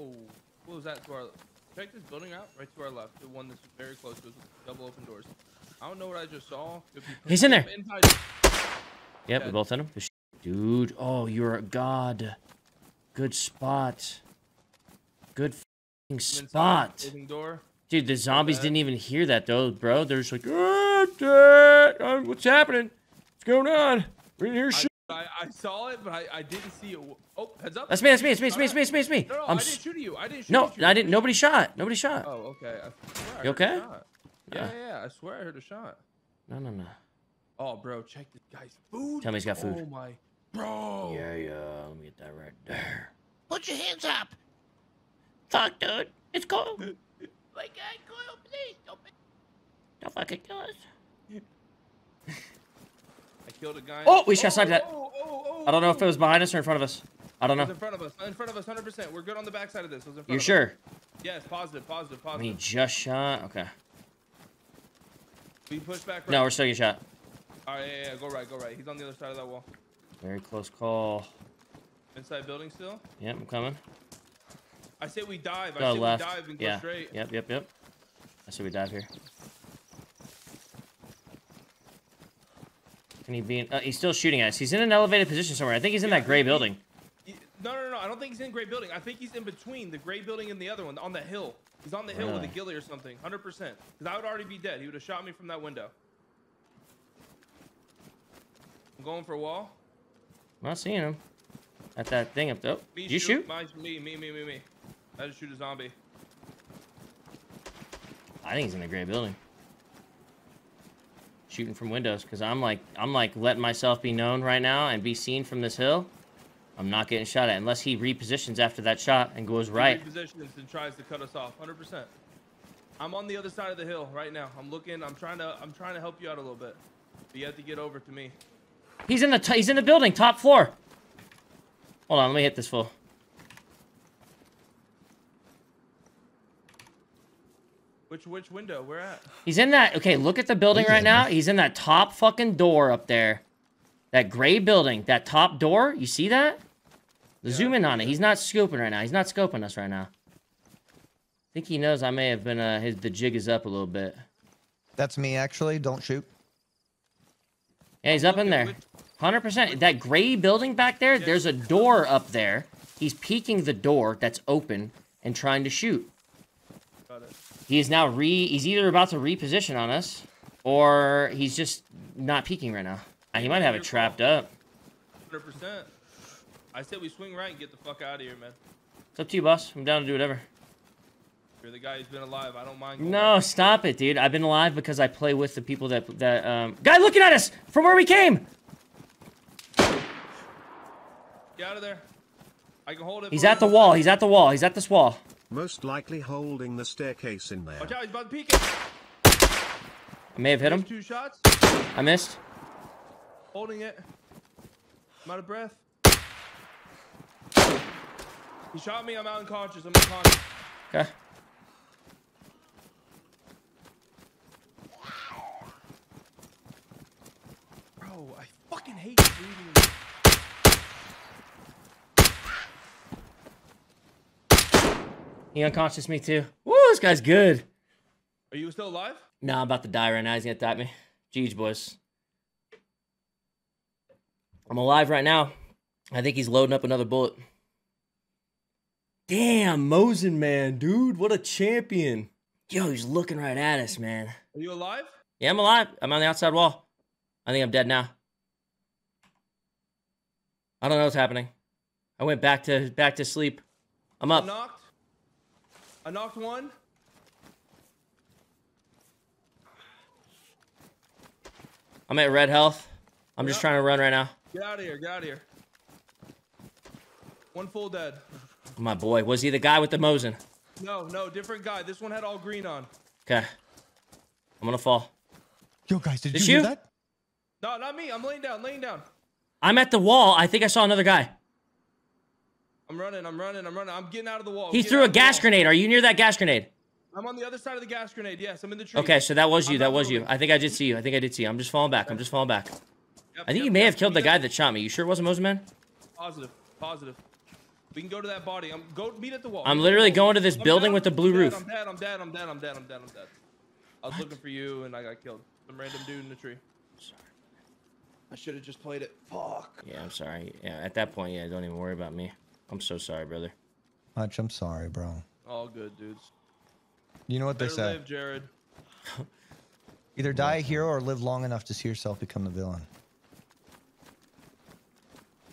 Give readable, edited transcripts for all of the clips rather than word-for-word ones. Oh, what was that to our left? Check this building out right to our left. The one that's very close to us with double open doors. I don't know what I just saw. He's in there. Yep, we both in him. Dude, oh, you're a god. Good spot. Good f***ing spot. Dude, the zombies didn't even hear that, though, bro. They're just like, oh, what's happening? What's going on? We didn't hear shit. I saw it, but I didn't see it. Oh, heads up. That's me, that's me, it's me, it's me, it's me, it's me, it's me. No, I didn't shoot at you. I didn't shoot at you. No, I didn't. Nobody shot. Nobody shot. Oh, okay. You okay? Yeah, I swear I heard a shot. No, no, no. Oh, bro, check this guy's food. Tell me he's got food. Oh, my. Bro. Yeah, yeah. Let me get that right there. Put your hands up. Fuck, dude. It's cold. My God, Coil, please. Don't fucking kill us. I killed a guy. Oh, we shot sniped that. I don't know if it was behind us or in front of us. I don't know. It was in front of us. In front of us, 100%. We're good on the backside of this. It was in front of us. You sure? Yes, positive, positive, positive. We just shot. Okay. We push back right. No, we're still getting shot. All right, yeah, yeah, go right, go right. He's on the other side of that wall. Very close call. Inside building still? Yep, I'm coming. I say we dive. I say left. We dive and go straight. Yep, yep, yep. I say we dive here. Can he be in, he's still shooting at us. He's in an elevated position somewhere. I think he's in that gray building. No, no, no. I don't think he's in gray building. I think he's in between the gray building and the other one on the hill. He's on the hill with a ghillie or something. 100%. Because I would already be dead. He would have shot me from that window. I'm going for a wall. I'm not seeing him. At that thing up there. Did you shoot? Me. I just shoot a zombie. I think he's in the gray building. Shooting from windows, because I'm like letting myself be known right now and be seen from this hill. I'm not getting shot at unless he repositions after that shot and goes right. He repositions and tries to cut us off. 100%. I'm on the other side of the hill right now. I'm looking. I'm trying to help you out a little bit. But you have to get over to me. He's in the building, top floor. Hold on, let me hit this full. Which window? Where at? He's in that. Okay, look at the building right now. He's in that top fucking door up there. That gray building, that top door. You see that? Yeah, zoom in on it. He's not scoping right now. He's not scoping us right now. I think he knows I may have been. The jig is up a little bit. That's me actually. Don't shoot. Yeah, he's up in there. 100%. That gray building back there, there's a door up there. He's peeking the door that's open and trying to shoot. Got it. He is now he's either about to reposition on us or he's just not peeking right now. He might have it trapped up. 100%. I said we swing right and get the fuck out of here, man. It's up to you, boss. I'm down to do whatever. You're the guy who's been alive. I don't mind. No, back. Stop it, dude. I've been alive because I play with the people that guy looking at us from where we came. Get out of there. I can hold it. He's at the wall. He's at the wall. He's at this wall. Most likely holding the staircase in there. Watch out, he's about to peek it. I may have hit him. Two shots. I missed. Holding it. I'm out of breath. He shot me. I'm out unconscious. I'm unconscious. Okay. Bro, I fucking hate reading. He unconscious me too. Woo, this guy's good. Are you still alive? No, I'm about to die right now. He's gonna die at me. Jeez, boys. I'm alive right now. I think he's loading up another bullet. Damn, Mosin, man, dude. What a champion. Yo, he's looking right at us, man. Are you alive? Yeah, I'm alive. I'm on the outside wall. I think I'm dead now. I don't know what's happening. I went back to sleep. I'm up. I knocked one. I'm at red health. I'm just trying to run right now. Get out of here. Get out of here. One full dead. My boy. Was he the guy with the Mosin? No, no. Different guy. This one had all green on. Okay. I'm going to fall. Yo, guys, did you hear that? No, not me. I'm laying down. Laying down. I'm at the wall. I think I saw another guy. I'm running, I'm running, I'm running. I'm getting out of the wall. He threw a gas grenade. Are you near that gas grenade? I'm on the other side of the gas grenade. Yes, I'm in the tree. Okay, so that was you. That was you. I think I did see you. I think I did see you. I'm just falling back. I'm just falling back. I think you may have killed the guy that shot me. You sure it wasn't Mosin Man? Positive. Positive. We can go to that body. Go meet at the wall. I'm literally going to this building with the blue roof. I'm dead. I was looking for you and I got killed. Some random dude in the tree. Sorry. I should have just played it. Fuck. Yeah, I'm sorry. Yeah, at that point, yeah, don't even worry about me. I'm so sorry, brother. Hutch, I'm sorry, bro. All good, dudes. You know what they say. Live, Jared. Either die a hero or live long enough to see yourself become the villain.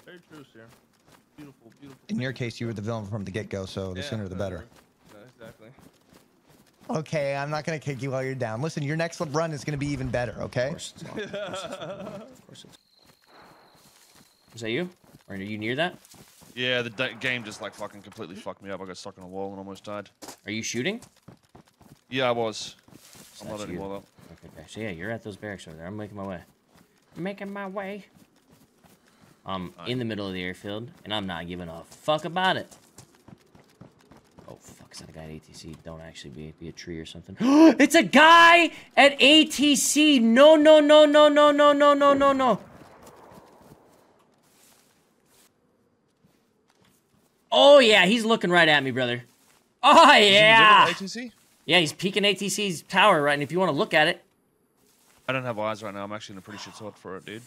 Very true, sir. Beautiful, beautiful. In your case, you were the villain from the get-go, so the sooner the better. Yeah, exactly. Okay, I'm not going to kick you while you're down. Listen, your next run is going to be even better, okay? Of course it's long. Is that you? Or are you near that? Yeah, the game just like fucking completely fucked me up. I got stuck on a wall and almost died. Are you shooting? Yeah, I was. So I'm not anymore, though. Okay, so yeah, you're at those barracks over there. I'm making my way. I'm making my way. I'm in the middle of the airfield, and I'm not giving a fuck about it. Oh, fuck, is that a guy at ATC? Don't actually be a tree or something. It's a guy at ATC! No. Oh, yeah, he's looking right at me, brother. Oh, yeah! Is he legit at ATC? Yeah, he's peeking ATC's tower, right? And if you want to look at it... I don't have eyes right now. I'm actually in a pretty shit spot for it, dude.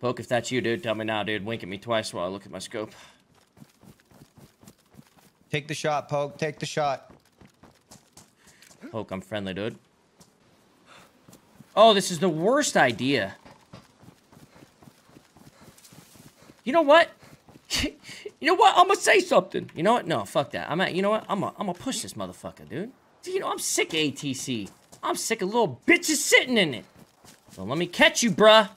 Poke, if that's you, dude, tell me now, dude. Wink at me twice while I look at my scope. Take the shot, Poke. Take the shot. Poke, I'm friendly, dude. Oh, this is the worst idea. You know what? You know what? I'm gonna say something. You know what? No, fuck that. You know what? I'm gonna push this motherfucker, dude. You know, I'm sick of ATC. I'm sick of little bitches sitting in it. So let me catch you, bruh.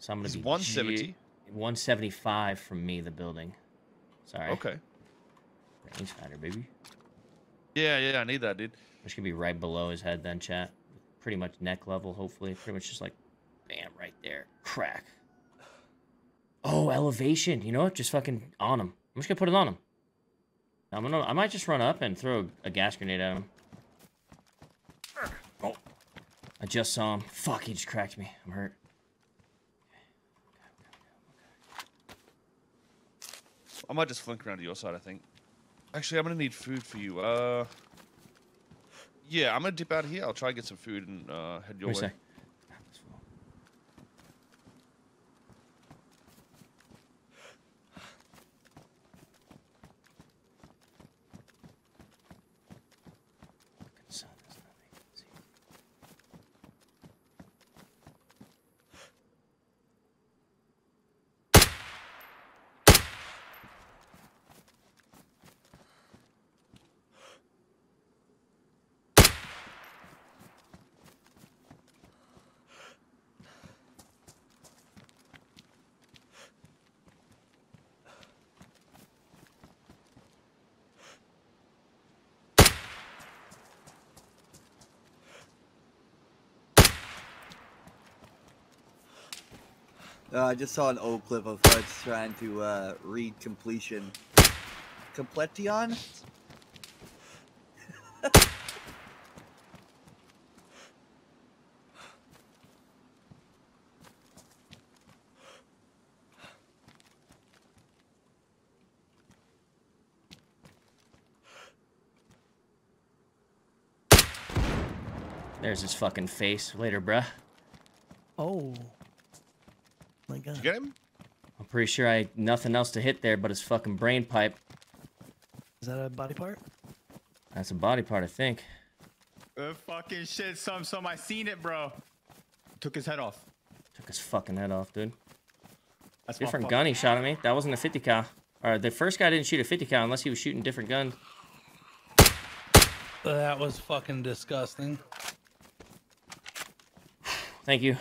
So I'm gonna be 170. 175 from me, the building. Sorry. Okay. Range finder, baby. Yeah, I need that, dude. Which could be right below his head then, chat. Pretty much neck level, hopefully. Pretty much just like, bam, right there. Crack. Oh, elevation. You know what? Just fucking on him. I'm just gonna put it on him. I might just run up and throw a gas grenade at him. Oh. I just saw him. Fuck, he just cracked me. I'm hurt. I might just flink around to your side, I think. Actually, I'm gonna need food for you. Yeah, I'm gonna dip out of here. I'll try and get some food and head your way. I just saw an old clip of Hutch trying to read completion. Completion? There's his fucking face. Later, bruh. Oh. My God. Did you get him? I'm pretty sure I had nothing else to hit there but his fucking brain pipe. Is that a body part? That's a body part, I think. Fucking shit, some I seen it, bro. Took his head off. Took his fucking head off, dude. That's different gun he shot at me. That wasn't a 50 cal. Alright, the first guy didn't shoot a 50 cal unless he was shooting different guns. That was fucking disgusting. Thank you.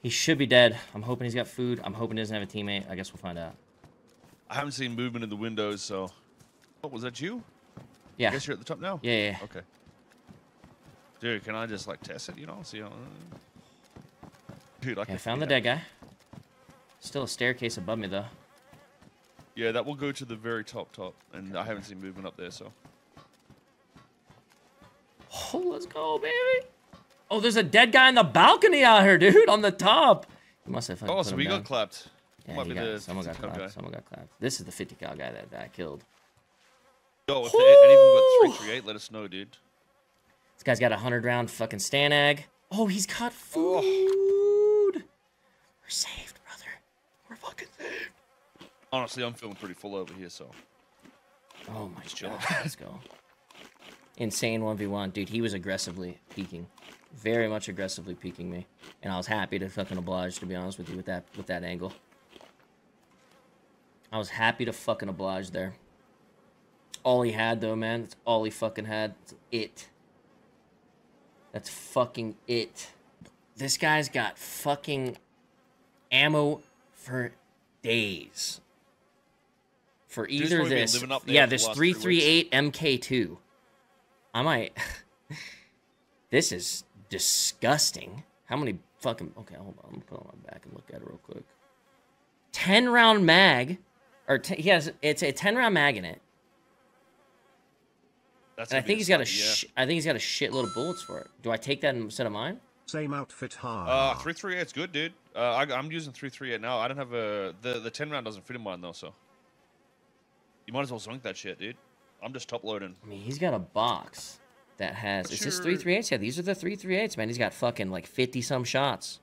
He should be dead. I'm hoping he's got food. I'm hoping he doesn't have a teammate. I guess we'll find out. I haven't seen movement in the windows, so... Oh, was that you? Yeah. I guess you're at the top now? Yeah. Okay. Dude, can I just, like, test it, you know? See how... Dude, I found the dead guy. Still a staircase above me, though. Yeah, that will go to the very top. And I haven't seen movement up there, so... Oh, let's go, baby! Oh, there's a dead guy on the balcony out here, dude, on the top. He must have so we got clapped. Yeah, someone got clapped. This is the 50 cal guy that I killed. Yo, if anyone got 338, let us know, dude. This guy's got a 100-round fucking Stanag. Oh, he's got food. Oh. We're saved, brother. We're fucking saved. Honestly, I'm feeling pretty full over here, so. Oh my god, let's go. Insane 1v1. Dude, he was aggressively peeking. Very much aggressively peeking me. And I was happy to fucking oblige, to be honest with you, with that angle. I was happy to fucking oblige there. All he had, though, man. That's all he fucking had. That's it. That's fucking it. This guy's got fucking ammo for days. For either this... Yeah, this 338 MK2. I might... This is disgusting. How many fucking... Okay, hold on. I'm going to put it on my back and look at it real quick. 10-round mag. Or he has... It's a 10-round mag in it. That's and I think he's got I think he's got a shitload of bullets for it. Do I take that instead of mine? Same outfit, hard. 338's good, dude. I'm using 338 now. I don't have a the 10-round doesn't fit in mine though, so you might as well zonk that shit, dude. I'm just top loading. I mean, he's got a box that has. Is this 338s? Yeah, these are the 338s, man. He's got fucking like 50-some shots.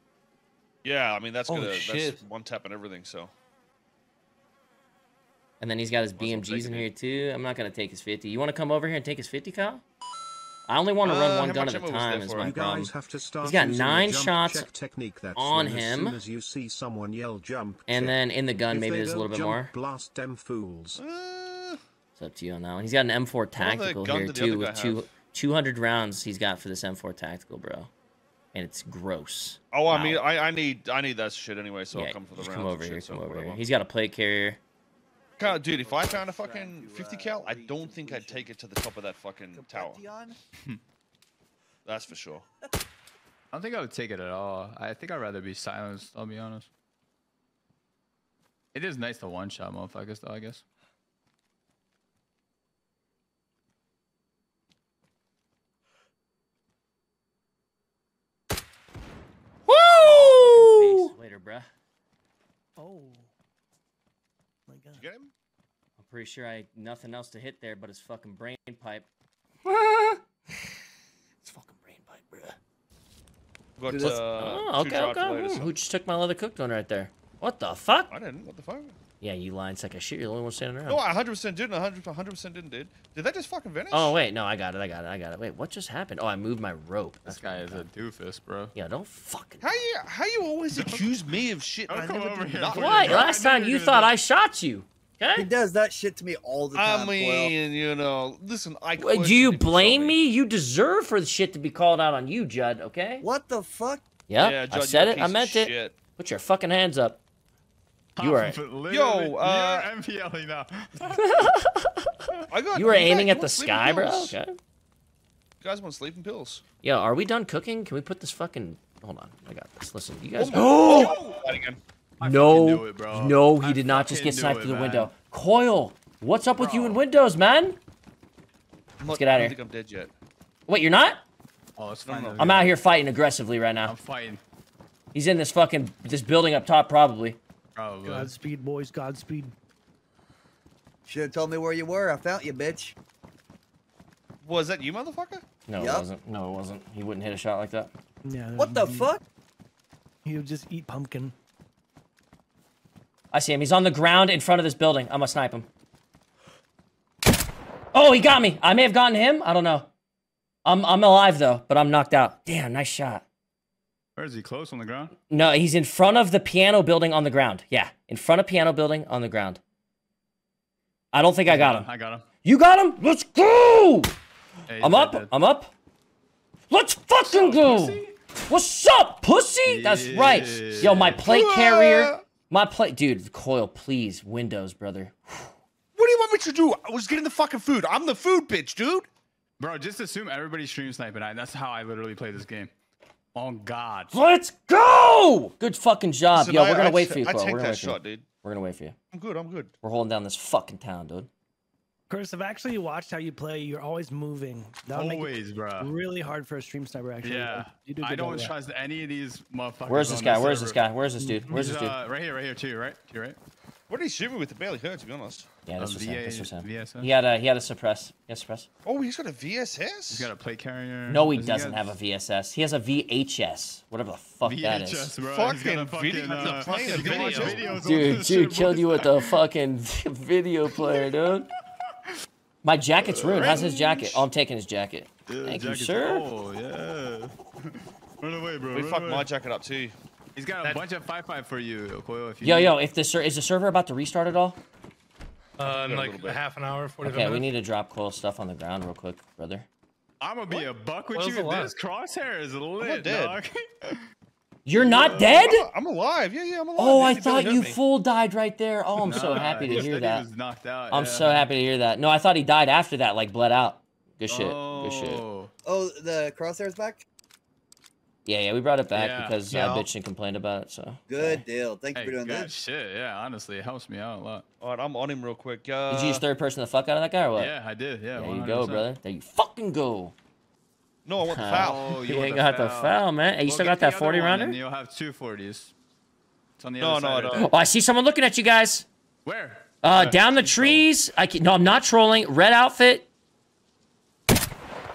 Yeah, I mean that's that's one tap and everything, so. And then he's got his BMGs in here, too. I'm not going to take his 50. You want to come over here and take his 50, Kyle? I only want to run one gun at a time is my problem. He's got 9 shots on him. As you see someone yell, jump, and then in the gun, maybe there's a little bit more. Blast them fools. It's up to you on that one. He's got an M4 Tactical here, too, with 200 rounds he's got for this M4 Tactical, bro. And it's gross. Oh, wow. I mean, I need that shit anyway, so yeah, I'll come for the rounds. Come over here, come over here. He's got a plate carrier. God, dude, if I found a fucking 50 cal, I don't think I'd take it to the top of that fucking tower. That's for sure. I don't think I would take it at all. I think I'd rather be silenced, I'll be honest. It is nice to one-shot motherfuckers, though, I guess. Woo! Later, bruh. Oh. Did you get him? I'm pretty sure I had nothing else to hit there but his fucking brain pipe. It's fucking brain pipe, bro. Got, oh, okay, okay. Who just took my leather cooked one right there? What the fuck? I didn't. What the fuck? Yeah, you lying sack of shit. You're the only one standing around. No, I 100% didn't. 100% didn't, dude. Did that just fucking vanish? Oh, wait. No, I got it. I got it. I got it. Wait, what just happened? Oh, I moved my rope. This guy is a doofus, bro. Yeah, don't fucking... How you always accuse me of shit? I come over here. What? Last time you thought I shot you. Okay? He does that shit to me all the time. I mean, you know, listen, I... Do you blame me? You deserve for the shit to be called out on you, Judd, okay? What the fuck? Yep, yeah, Judd, I said it. I meant it. Put your fucking hands up. You were, yo, I'm yelling now. You were aiming at the sky, bro. Okay. You guys want sleeping pills? Yo, are we done cooking? Can we put this fucking? Hold on, I got this. Listen, you guys. Oh! No, no, he did not just get sniped through the window. Coil, what's up with you in windows, man? Let's get out of here. I don't think I'm dead yet. Wait, you're not? Oh, it's fine. I'm out here fighting aggressively right now. I'm fighting. He's in this fucking building up top, probably. Probably. Godspeed, boys. Godspeed. Should have told me where you were. I found you, bitch. Was that you, motherfucker? No, it wasn't. No, it wasn't. He wouldn't hit a shot like that. Yeah. What the fuck? He would just eat pumpkin. I see him. He's on the ground in front of this building. I'm gonna snipe him. Oh, he got me. I may have gotten him. I don't know. I'm alive though, but I'm knocked out. Damn, nice shot. Where is he? Close on the ground? No, he's in front of the piano building on the ground. Yeah, in front of piano building on the ground. I don't think I got him. I got him. You got him? Let's go! Hey, I'm up. Dead. I'm up. Let's fucking go! Pussy? What's up, pussy? Yeah. That's right. Yo, my plate carrier. My plate... Dude, Coil, please. Windows, brother. What do you want me to do? I was getting the fucking food. I'm the food bitch, dude. Bro, just assume everybody stream sniping. That's how I literally play this game. Oh God! Let's go! Good fucking job, yo. We're gonna wait for you, bro. We're gonna wait for you. I'm good. I'm good. We're holding down this fucking town, dude. Curtis, I've actually watched how you play. You're always moving. Always, bro. Really hard for a stream sniper, actually. Yeah. You do I don't trust any of these motherfuckers. Where's this guy? Where's this guy? Where's this dude? Where's this dude? Right here, too, right? To your right. What did he shoot me with? It barely hurt, to be honest. Yeah, this was him. This was him. VSS? He had a suppress. He has suppress. Oh, he's got a VSS? He's got a plate carrier. No, he doesn't have a VSS. He has a VHS. Whatever the fuck that is. Fucking video. Dude killed you with the fucking video player, dude. My jacket's ruined. How's his jacket? Oh, I'm taking his jacket. Yeah, thank you, sir. Oh, yeah. Run away, bro. We fucked my jacket up, too. He's got a bunch of 5-5 for you, Okoyo. Is the server about to restart at all? In like a half an hour, 45 minutes. Okay, we need to drop Cole's stuff on the ground real quick, brother. I'm gonna be a buck with you. This crosshair is lit, dog. You're not dead? I'm alive. Yeah, I'm alive. Oh, I thought you full died right there. Oh, I'm so happy to hear that. He was knocked out, I'm so happy to hear that. No, I thought he died after that, like bled out. Good shit. Good shit. Oh, the crosshair's back? Yeah, we brought it back because bitch and complained about it, so. Good deal. Thank you for doing that. Shit, yeah, honestly, it helps me out a lot. All right, I'm on him real quick. Did you use third person the fuck out of that guy or what? Yeah, I did, yeah. There you go, brother. There you fucking go. No, I want the foul. Oh, you ain't got the foul, man. Hey, you still got that 40 rounder? You'll have two 40s. It's on the other side. No. Oh, I see someone looking at you guys. Where? Down the trees. No, I'm not trolling. Red outfit.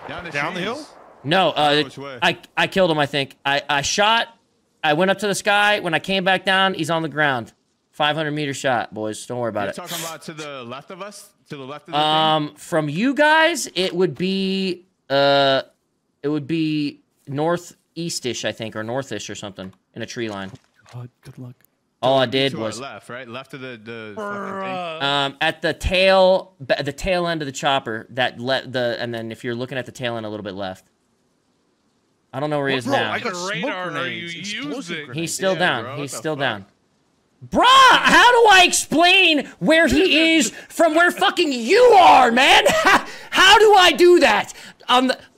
Down the hill? No, I killed him, I think. I shot. I went up to the sky. When I came back down, he's on the ground. 500-meter shot, boys. Don't worry about it. You're talking about to the left of us? To the left of the thing? From you guys, it would be... It would be northeast-ish, I think, or northish or something, in a tree line. God, good luck. All I did was left, right, left of the fucking thing. At the tail end of the chopper. And then if you're looking at the tail end, a little bit left. I don't know where he is now. I got radar. Are you using? He's still down. Bro, he's still down. Bruh, how do I explain where he is from where fucking you are, man? How do I do that?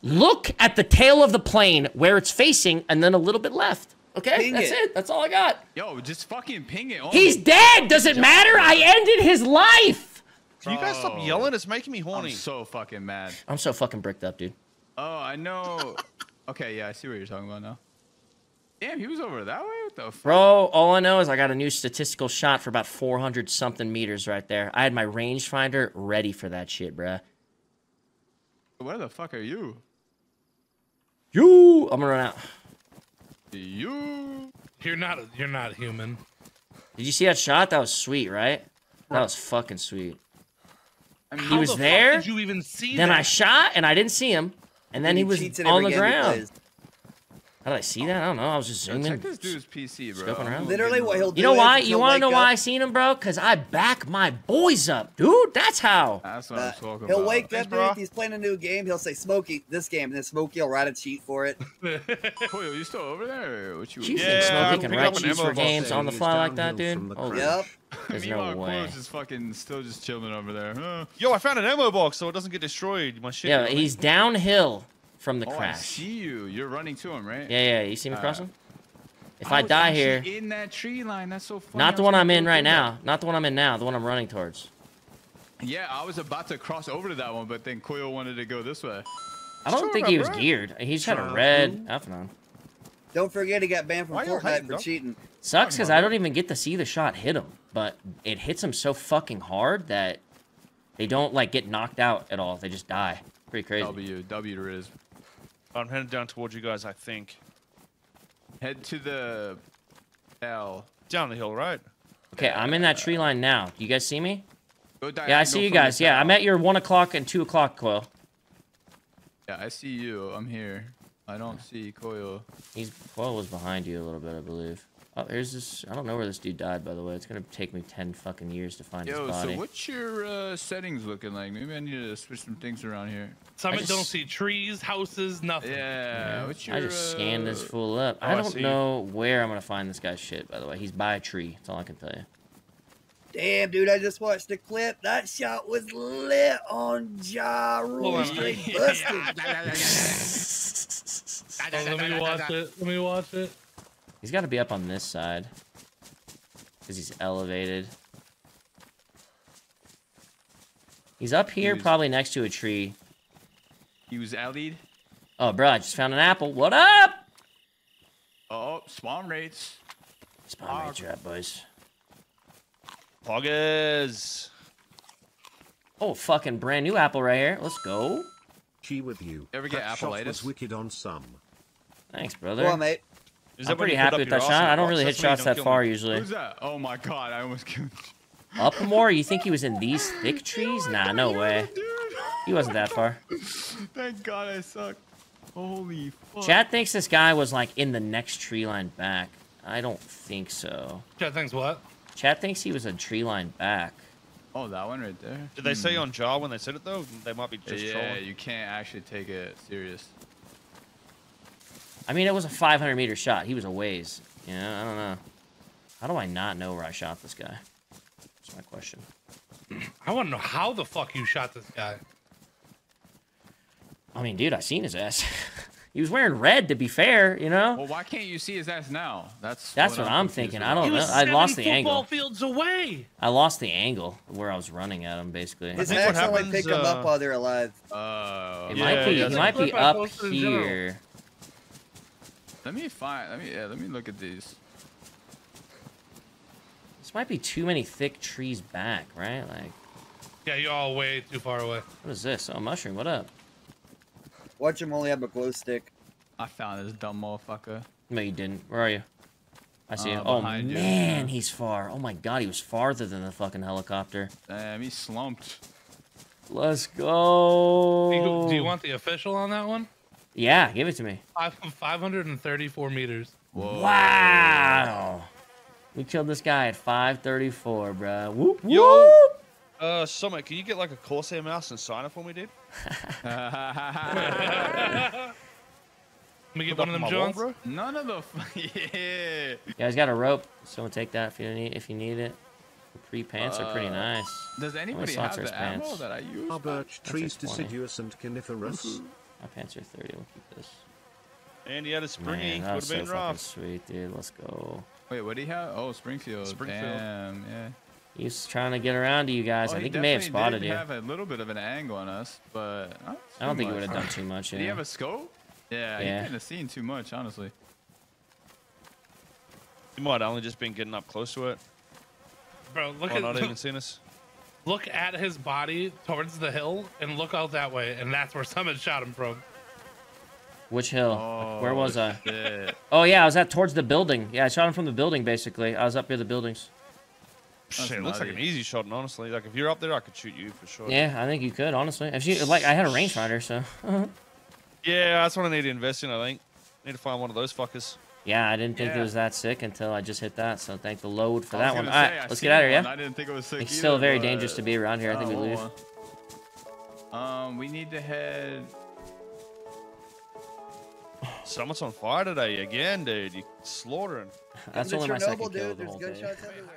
Look at the tail of the plane where it's facing and then a little bit left. Okay, that's it. That's all I got. Yo, just fucking ping it. He's dead. Does it matter? I ended his life. Bro, you guys stop yelling. It's making me horny. I'm so fucking mad. I'm so fucking bricked up, dude. Oh, I know. Okay, yeah, I see what you're talking about now. Damn, he was over that way? What the fuck? Bro, all I know is I got a new statistical shot for about 400-something meters right there. I had my rangefinder ready for that shit, bruh. Where the fuck are you? You! I'm gonna run out. You! You're not human. Did you see that shot? That was sweet, right? That was fucking sweet. I mean, he was there. Did you even see that? Then I shot, and I didn't see him. And then he was on the ground. How did I see that? I don't know. I was just zooming. Check this dude's PC, bro. Scoping around. Literally, what he'll do. You know why? You want to know why I seen him, bro? Because I back my boys up, dude. That's how. That's what I'm talking about. He'll wake up, dude. He's playing a new game. He'll say, Smokey, this game. And then Smokey will write a cheat for it. Coyle, you still over there? What you think Smokey can write cheats for games on the fly like that, dude? Oh, yep. There's no way. Is fucking still just chilling over there. Huh? Yo, I found an ammo box so it doesn't get destroyed. My shit. Yeah, he's downhill. From the crash. I see you. You're running to him, right? Yeah. You see me cross him? If I die here. In that tree line. That's so funny. Not the one I'm in right now. Not the one I'm in now. The one I'm running towards. Yeah, I was about to cross over to that one, but then Coyle wanted to go this way. I don't think he was geared. He's had a red outfit on. Don't forget he got banned from Fortnite for cheating. Sucks because I don't even get to see the shot hit him, but it hits him so fucking hard that they don't like get knocked out at all. They just die. Pretty crazy. W to Riz. I'm heading down towards you guys, I think. Head to the L. Down the hill, right? Okay, I'm in that tree line now. You guys see me? Yeah, I see you guys. Yeah, I'm at your 1 o'clock and 2 o'clock, Coyle. Yeah, I see you. I'm here. I don't see Coyle. Coyle was behind you a little bit, I believe. Oh, here's this. I don't know where this dude died, by the way. It's gonna take me 10 fucking years to find his body. So what's your settings looking like? Maybe I need to switch some things around here. I don't see trees, houses, nothing. Yeah. What's your, I just scanned this fool up. I don't know where I'm gonna find this guy's shit, by the way. He's by a tree. That's all I can tell you. Damn, dude, I just watched the clip. That shot was lit on Ja Rule. Straight busted. Let me watch it. Let me watch it. He's got to be up on this side, because he's elevated. He's up here, probably next to a tree. He was allied. Oh, bro, I just found an apple. What up? Oh, spawn rates. Spawn rates are up, boys. Poggers. Oh, fucking brand new apple right here. Let's go. She with you. Ever get apple latest? Wicked on some. Thanks, brother. Well, mate. I'm pretty happy with that shot. I don't really hit shots that far usually. Who's that? Oh my god, I almost killed you. Up more? You think he was in these thick trees? Nah, no way. He wasn't that far. Thank god I suck. Holy fuck. Chat thinks this guy was like in the next tree line back. I don't think so. Chat thinks what? Chat thinks he was a tree line back. Oh, that one right there. Did they say on Jar when they said it though? They might be just trolling. Yeah, you can't actually take it serious. I mean, it was a 500-meter shot. He was a ways. You know, I don't know. How do I not know where I shot this guy? That's my question. I want to know how the fuck you shot this guy. I mean, dude, I seen his ass. He was wearing red, to be fair, you know? Well, why can't you see his ass now? That's what I'm thinking. I don't know. I lost the angle. He was 70 football fields away. I lost the angle where I was running at him, basically. His ass only pick them up while they're alive. He might be up here. Let me look at these. This might be too many thick trees back, right? Like. Yeah, you're all way too far away. What is this? Oh, mushroom, what up? Watch him only have a glow stick. I found this dumb motherfucker. No, you didn't. Where are you? I see him. Oh, man, he's far. Oh, my God, he was farther than the fucking helicopter. Damn, he slumped. Let's go. Do you want the official on that one? Yeah, give it to me. 534 meters. Whoa. Wow. We killed this guy at 534, bro. Whoop, whoop. Yo. Summit, can you get like a Corsair mouse and sign it for me, dude? Let me get one of them Johns, bro. None of the. Yeah. Guys, got a rope. Someone take that if you need. If you need it, the pre-pants are pretty nice. Does anybody have the ammo that I use? Our birch trees, deciduous and coniferous. My pants are 30. We'll keep this. And he had a springy. Would have been rough. Sweet, dude. Let's go. Wait, what do you have? Oh, Springfield. Damn, yeah. He's trying to get around to you guys. Oh, I think he may have spotted you. He have a little bit of an angle on us, but I don't think he would have done too much. Yeah. Did he have a scope? Yeah, he couldn't have seen too much, honestly. He might have only just been getting up close to it. Bro, look at not even seen us. Look at his body towards the hill and look out that way, and that's where Summit shot him from. Which hill? Oh, where was I? Shit. Oh yeah, I was towards the building. Yeah, I shot him from the building basically. I was up near the buildings. That's shit, it looks like an easy shot, honestly. Like, if you're up there, I could shoot you for sure. Yeah, I think you could, honestly. If you, like, I had a rangefinder, so. Yeah, that's what I need to invest in, I think. Need to find one of those fuckers. Yeah, I didn't think it was that sick until I just hit that, so thank the Lord for that one. All right, let's get out of here, yeah? I didn't think it was sick either, still very dangerous to be around here. I think we lose. We need to head... Someone's on fire today again, dude. You're slaughtering. That's only my second kill the whole day.